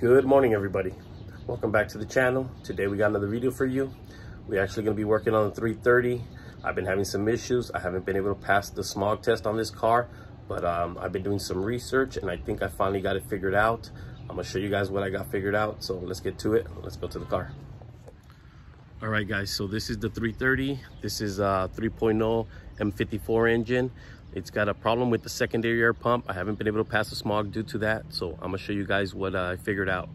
Good morning, everybody. Welcome back to the channel. Today we got another video for you. We're actually going to be working on the 330. I've been having some issues. I haven't been able to pass the smog test on this car, but I've been doing some research and I think I finally got it figured out. I'm going to show you guys what I got figured out. So let's get to it. Let's go to the car. All right, guys. So this is the 330. This is a 3.0 M54 engine. It's got a problem with the secondary air pump. I haven't been able to pass the smog due to that. So I'm gonna show you guys what I figured out.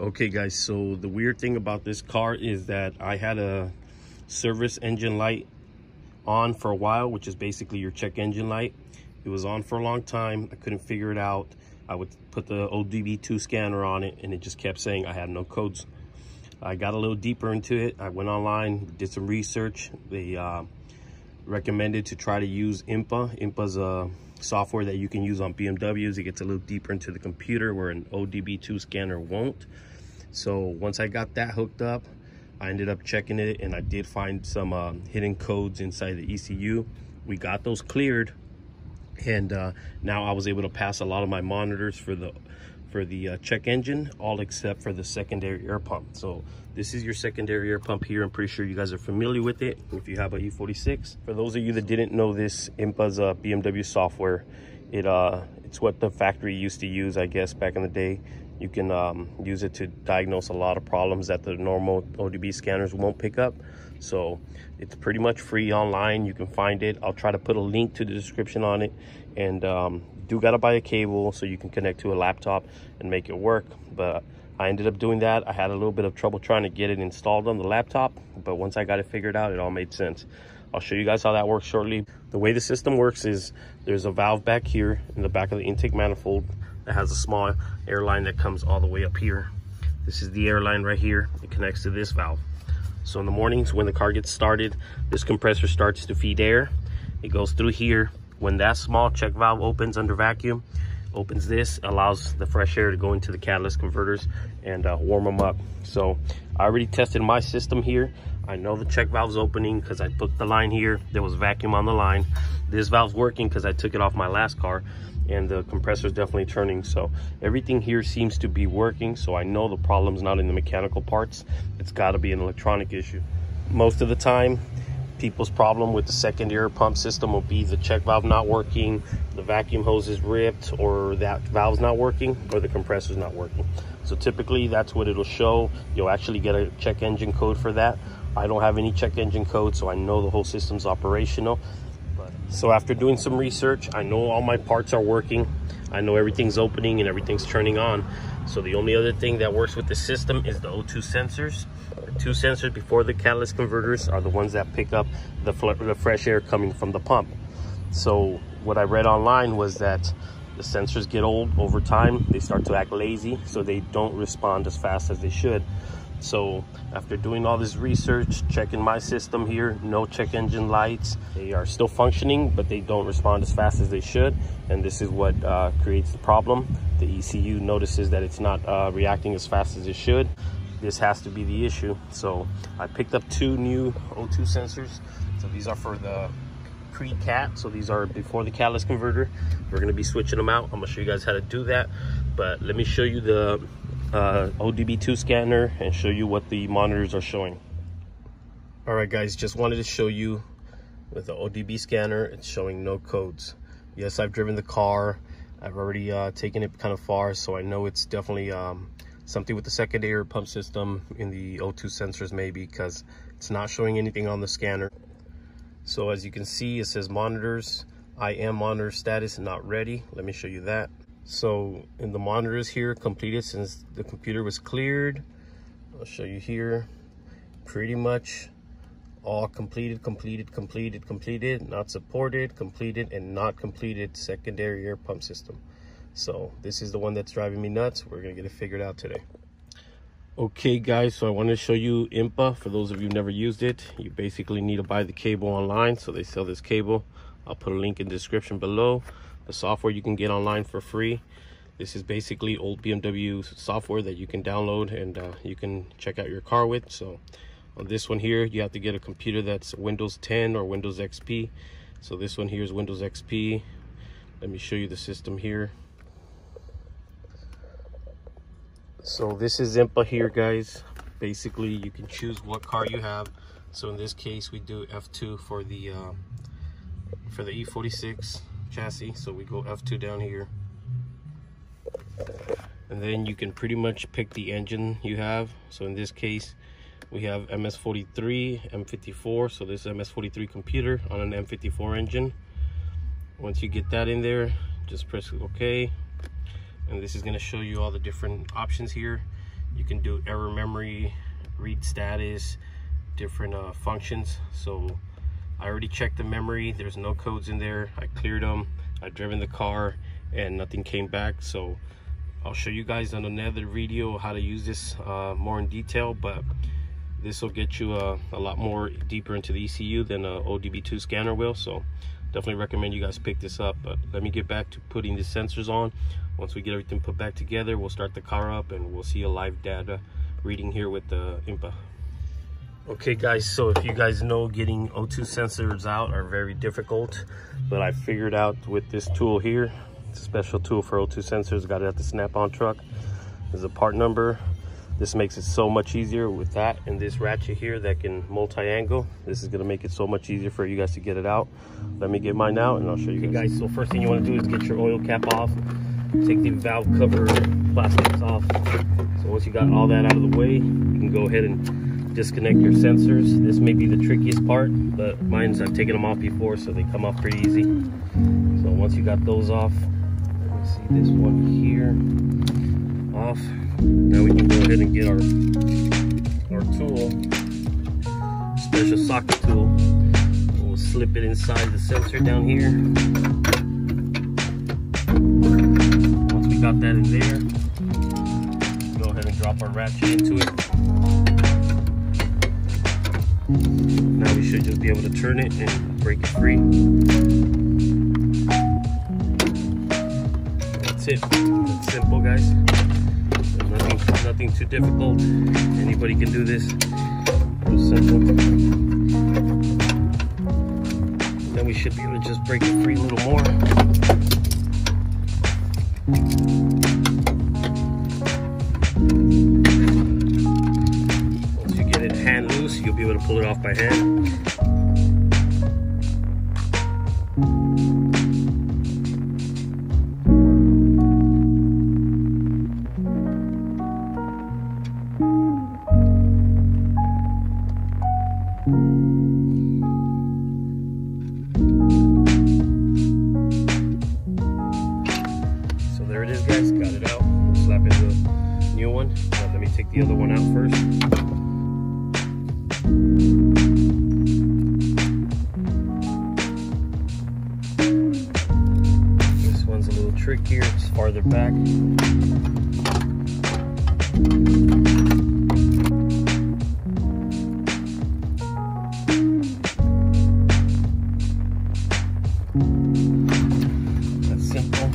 Okay guys, so the weird thing about this car is that I had a service engine light on for a while, which is basically your check engine light. It was on for a long time. I couldn't figure it out. I would put the OBD2 scanner on it and it just kept saying I had no codes. I got a little deeper into it. I went online, did some research. They recommended to try to use INPA. INPA's a software that you can use on BMWs. It gets a little deeper into the computer where an OBD2 scanner won't. So once I got that hooked up, I ended up checking it and I did find some hidden codes inside the ECU. We got those cleared and now I was able to pass a lot of my monitors for the check engine, all except for the secondary air pump. So this is your secondary air pump here. I'm pretty sure you guys are familiar with it if you have a E46. For those of you that didn't know this, INPA's BMW software, it's what the factory used to use, I guess, back in the day. You can use it to diagnose a lot of problems that the normal OBD scanners won't pick up. So it's pretty much free online. You can find it. I'll try to put a link to the description on it. And do gotta buy a cable so you can connect to a laptop and make it work. But I ended up doing that. I had a little bit of trouble trying to get it installed on the laptop, but once I got it figured out, it all made sense. I'll show you guys how that works shortly. The way the system works is there's a valve back here in the back of the intake manifold that has a small air line that comes all the way up here. This is the air line right here. It connects to this valve. So in the mornings when the car gets started, this compressor starts to feed air. It goes through here. When that small check valve opens under vacuum, opens this, allows the fresh air to go into the catalyst converters and warm them up. So I already tested my system here. I know the check valve's opening because I booked the line here. There was vacuum on the line. This valve's working because I took it off my last car and the compressor's definitely turning. So everything here seems to be working. So I know the problem's not in the mechanical parts. It's gotta be an electronic issue. Most of the time, people's problem with the second air pump system will be the check valve not working, the vacuum hose is ripped, or that valve's not working, or the compressor's not working. So typically that's what it'll show. You'll actually get a check engine code for that. I don't have any check engine code, so I know the whole system's operational. So after doing some research, I know all my parts are working. I know everything's opening and everything's turning on. So the only other thing that works with the system is the O2 sensors. The two sensors before the catalyst converters are the ones that pick up the fresh air coming from the pump. So what I read online was that the sensors get old over time. They start to act lazy, so they don't respond as fast as they should. So after doing all this research, checking my system here, no check engine lights. They are still functioning, but they don't respond as fast as they should. And this is what creates the problem. The ECU notices that it's not reacting as fast as it should. This has to be the issue. So I picked up two new O2 sensors. So these are for the pre-cat. So these are before the catalyst converter. We're gonna be switching them out. I'm gonna show you guys how to do that. But let me show you the OBD2 scanner and show you what the monitors are showing. All right guys, just wanted to show you with the OBD scanner, it's showing no codes. Yes, I've driven the car. I've already taken it kind of far, so I know it's definitely something with the secondary air pump system in the O2 sensors maybe, because it's not showing anything on the scanner. So as you can see, it says monitors, IM monitor status not ready. Let me show you that. So in the monitors here, completed since the computer was cleared. I'll show you here, pretty much all completed, not supported, completed, and not completed secondary air pump system. So this is the one that's driving me nuts. We're gonna get it figured out today. Okay guys, so I want to show you INPA. For those of you who've never used it, you basically need to buy the cable online. So they sell this cable. I'll put a link in the description below. The software you can get online for free. This is basically old BMW software that you can download and you can check out your car with. So on this one here, you have to get a computer that's Windows 10 or Windows XP. So this one here is Windows XP. Let me show you the system here. So this is INPA here, guys. Basically, you can choose what car you have. So in this case, we do F2 for the E46 chassis. So we go F2 down here. And then you can pretty much pick the engine you have. So in this case, we have MS43, M54. So this is MS43 computer on an M54 engine. Once you get that in there, just press OK. And this is going to show you all the different options here. You can do error memory, read status, different functions. So I already checked the memory. There's no codes in there. I cleared them. I've driven the car and nothing came back. So I'll show you guys on another video how to use this more in detail, but this will get you a lot more deeper into the ECU than an OBD2 scanner will. So definitely recommend you guys pick this up. But let me get back to putting the sensors on. Once we get everything put back together, we'll start the car up and we'll see a live data reading here with the INPA. Okay guys, so if you guys know, getting O2 sensors out are very difficult, but I figured out with this tool here, it's a special tool for O2 sensors. Got it at the Snap-on truck. There's a part number. This makes it so much easier with that and this ratchet here that can multi-angle. This is going to make it so much easier for you guys to get it out. Let me get mine out and I'll show you guys. So first thing you want to do is get your oil cap off. Take the valve cover plastics off. So once you got all that out of the way, you can go ahead and disconnect your sensors. This may be the trickiest part, but mine's, I've taken them off before, so they come off pretty easy. So once you got those off, let me see this one here off. Now we can go ahead and get our tool, special socket tool. We'll slip it inside the sensor down here. Once we got that in there, go ahead and drop our ratchet into it. Now we should just be able to turn it and break it free. That's it. That's simple, guys. Nothing too difficult. Anybody can do this. It's simple. Then we should be able to just break it free a little more. Once you get it hand loose, you'll be able to pull it off by hand. Take the other one out first. This one's a little trickier, it's farther back. That's simple.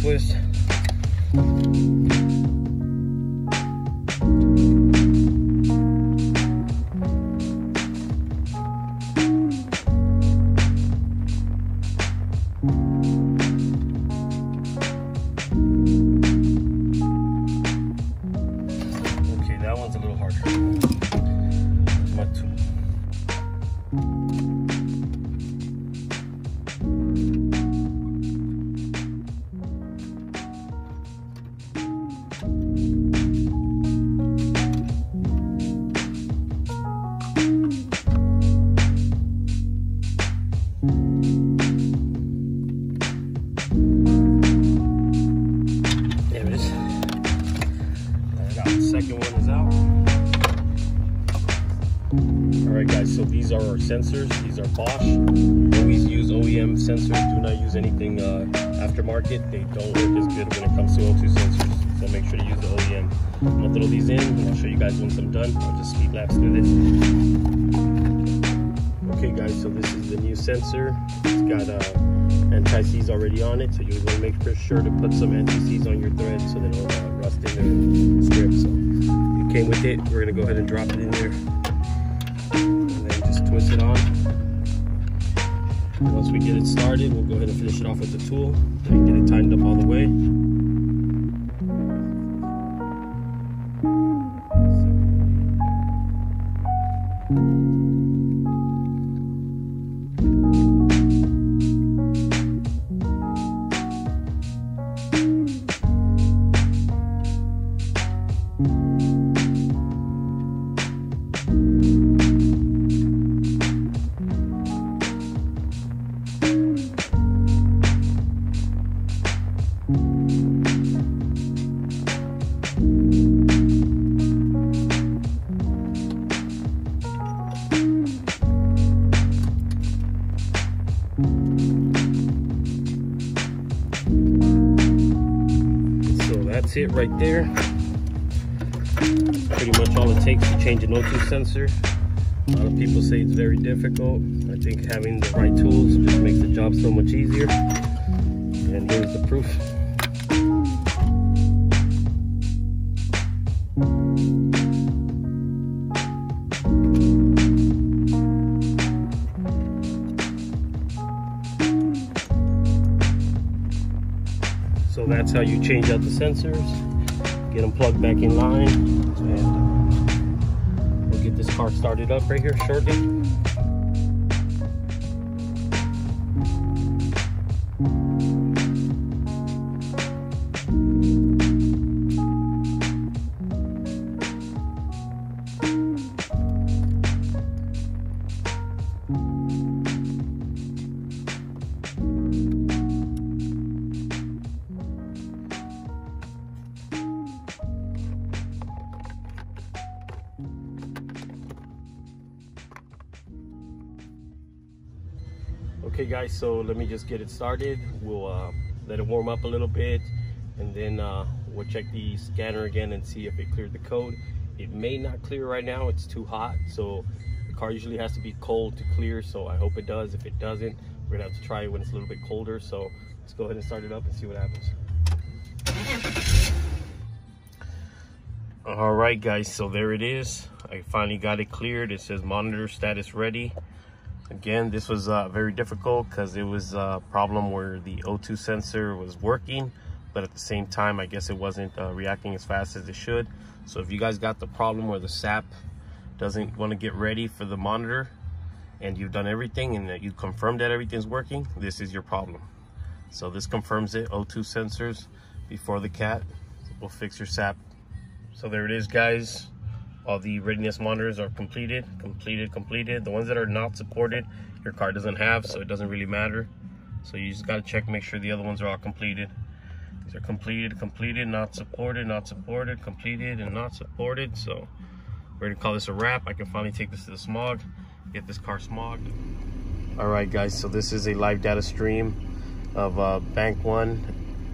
Twist. Okay, that one's a little harder. My tool. Alright guys, so these are our sensors. These are Bosch. Always use OEM sensors. Do not use anything aftermarket. They don't work as good when it comes to O2 sensors. So make sure to use the OEM. I'm going to throw these in and I'll show you guys once I'm done. I'll just speed lapse through this. Okay guys, so this is the new sensor. It's got anti-seize already on it, so you want to make sure to put some anti-seize on your thread so that it'll rust in there and strip. So it came with it. We're going to go ahead and drop it in there and then just twist it on. And once we get it started, we'll go ahead and finish it off with the tool and get it tightened up all the way. That's it right there. Pretty much all it takes to change an O2 sensor. A lot of people say it's very difficult. I think having the right tools just makes the job so much easier. And here's the proof. So that's how you change out the sensors, get them plugged back in line, and we'll get this car started up right here shortly. Okay guys, so let me just get it started. We'll let it warm up a little bit, and then we'll check the scanner again and see if it cleared the code. It may not clear right now, it's too hot. So the car usually has to be cold to clear, so I hope it does. If it doesn't, we're gonna have to try it when it's a little bit colder. So let's go ahead and start it up and see what happens. All right guys, so there it is. I finally got it cleared. It says monitor status ready. Again, this was very difficult because it was a problem where the O2 sensor was working, but at the same time, I guess it wasn't reacting as fast as it should. So if you guys got the problem where the SAP doesn't want to get ready for the monitor and you've done everything and you confirmed that everything's working, this is your problem. So this confirms it. O2 sensors before the cat will fix your SAP. So there it is, guys. All the readiness monitors are completed. The ones that are not supported, your car doesn't have, so it doesn't really matter. So you just got to check, make sure the other ones are all completed. These are completed, not supported, completed, and not supported. So we're going to call this a wrap. I can finally take this to the smog, get this car smogged. All right, guys, so this is a live data stream of bank 1,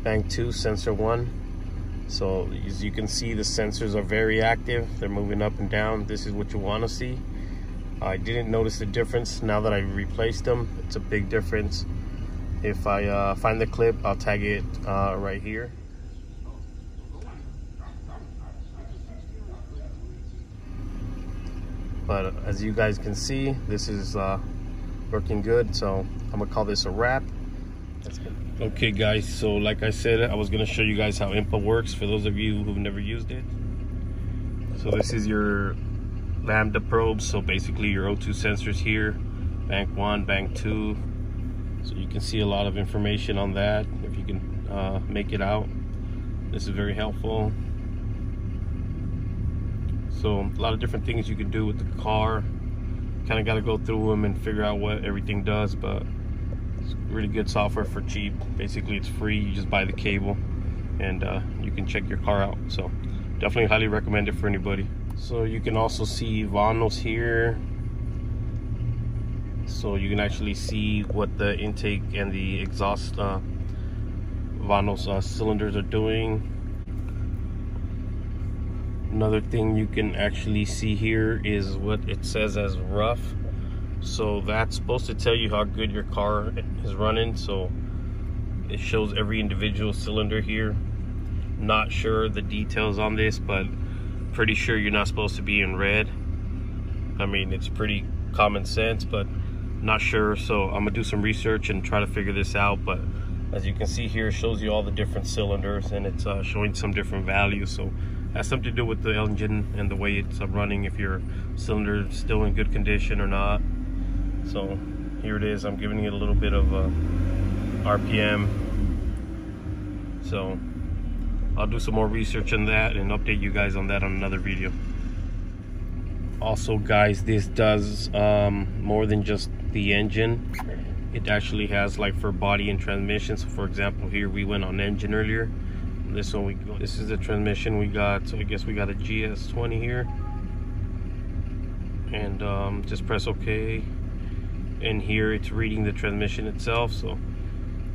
bank 2, sensor 1. So as you can see, the sensors are very active. They're moving up and down. This is what you want to see. I didn't notice the difference now that I replaced them. It's a big difference. If I find the clip, I'll tag it right here. But as you guys can see, this is working good. So I'm gonna call this a wrap. Okay guys, so like I said, I was going to show you guys how INPA works for those of you who've never used it. So this is your lambda probe. So basically your O2 sensors here, bank 1, bank 2. So you can see a lot of information on that if you can make it out. This is very helpful. So a lot of different things you can do with the car. Kind of got to go through them and figure out what everything does, but it's really good software for cheap. Basically it's free, you just buy the cable and you can check your car out. So definitely highly recommend it for anybody. So you can also see Vanos here. So you can actually see what the intake and the exhaust Vanos cylinders are doing. Another thing you can actually see here is what it says as rough. So that's supposed to tell you how good your car is running. So it shows every individual cylinder here. Not sure the details on this, but pretty sure you're not supposed to be in red. I mean, it's pretty common sense, but not sure. So I'm gonna do some research and try to figure this out. But as you can see here, it shows you all the different cylinders, and it's showing some different values. So has something to do with the engine and the way it's running, if your cylinder is still in good condition or not. So here it is. I'm giving it a little bit of RPM. So I'll do some more research on that and update you guys on that on another video. Also guys, this does more than just the engine. It actually has, like, for body and transmission. So for example, here we went on engine earlier. This one, this is the transmission we got. So I guess we got a GS20 here. And just press OK. And here it's reading the transmission itself, so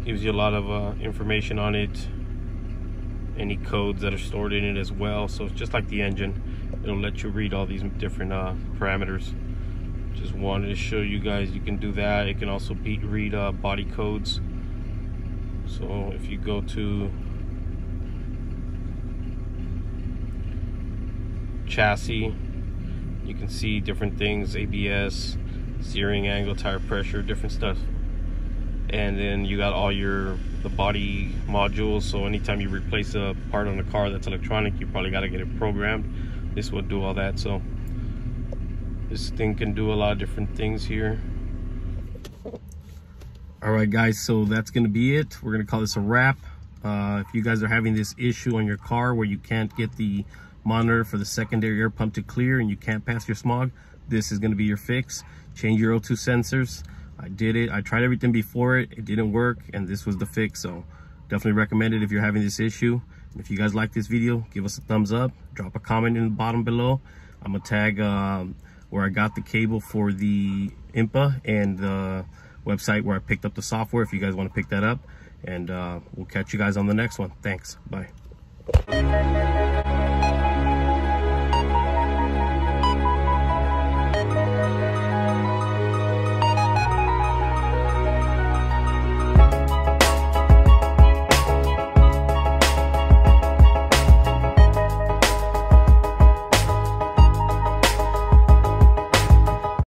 gives you a lot of information on it, any codes that are stored in it as well. So it's just like the engine, it'll let you read all these different parameters. Just wanted to show you guys you can do that. It can also read body codes. So if you go to chassis, you can see different things: ABS, steering angle, tire pressure, different stuff. And then you got all your body modules. So anytime you replace a part on a car that's electronic, you probably got to get it programmed. This will do all that. So this thing can do a lot of different things here. All right guys, so that's gonna be it. We're gonna call this a wrap. If you guys are having this issue on your car where you can't get the monitor for the secondary air pump to clear and you can't pass your smog, this is going to be your fix. Change your O2 sensors. I did it. I tried everything before it. It didn't work, and this was the fix. So definitely recommend it if you're having this issue. And if you guys like this video, give us a thumbs up. Drop a comment in the bottom below. I'm going to tag where I got the cable for the INPA and the website where I picked up the software if you guys want to pick that up. And we'll catch you guys on the next one. Thanks. Bye.